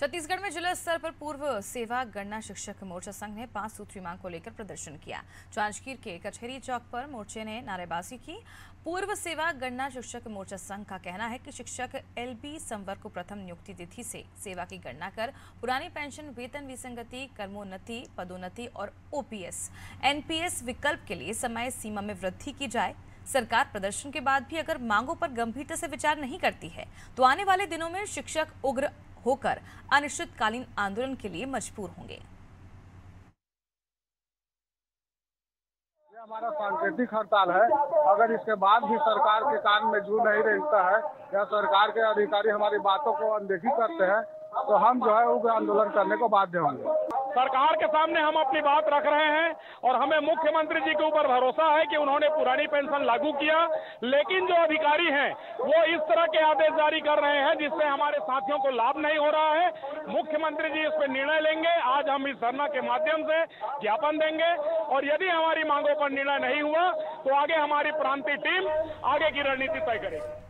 छत्तीसगढ़ में जिला स्तर पर पूर्व सेवा गणना शिक्षक मोर्चा संघ ने 5 सूत्री मांग को लेकर प्रदर्शन किया। जांजगीर के कचहरी चौक पर मोर्चे ने नारेबाजी की। पूर्व सेवा गणना शिक्षक मोर्चा संघ का कहना है कि शिक्षक एलबी संवर्ग को प्रथम नियुक्ति तिथि से सेवा की गणना कर पुरानी पेंशन, वेतन विसंगति, कर्मोन्नति, पदोन्नति और ओपीएस एनपीएस विकल्प के लिए समय सीमा में वृद्धि की जाए। सरकार प्रदर्शन के बाद भी अगर मांगों पर गंभीरता से विचार नहीं करती है तो आने वाले दिनों में शिक्षक उग्र होकर अनिश्चितकालीन आंदोलन के लिए मजबूर होंगे। हमारा सांकेतिक हड़ताल है। अगर इसके बाद भी सरकार के कान में जू नहीं रहता है या सरकार के अधिकारी हमारी बातों को अनदेखी करते हैं तो हम जो है उग्र आंदोलन करने को बाध्य होंगे। सरकार के सामने हम अपनी बात रख रहे हैं और हमें मुख्यमंत्री जी के ऊपर भरोसा है कि उन्होंने पुरानी पेंशन लागू किया, लेकिन जो अधिकारी हैं वो इस तरह के आदेश जारी कर रहे हैं जिससे हमारे साथियों को लाभ नहीं हो रहा है। मुख्यमंत्री जी इस पर निर्णय लेंगे। आज हम इस धरना के माध्यम से ज्ञापन देंगे और यदि हमारी मांगों पर निर्णय नहीं हुआ तो आगे हमारी प्रांतीय टीम आगे की रणनीति तय करेगी।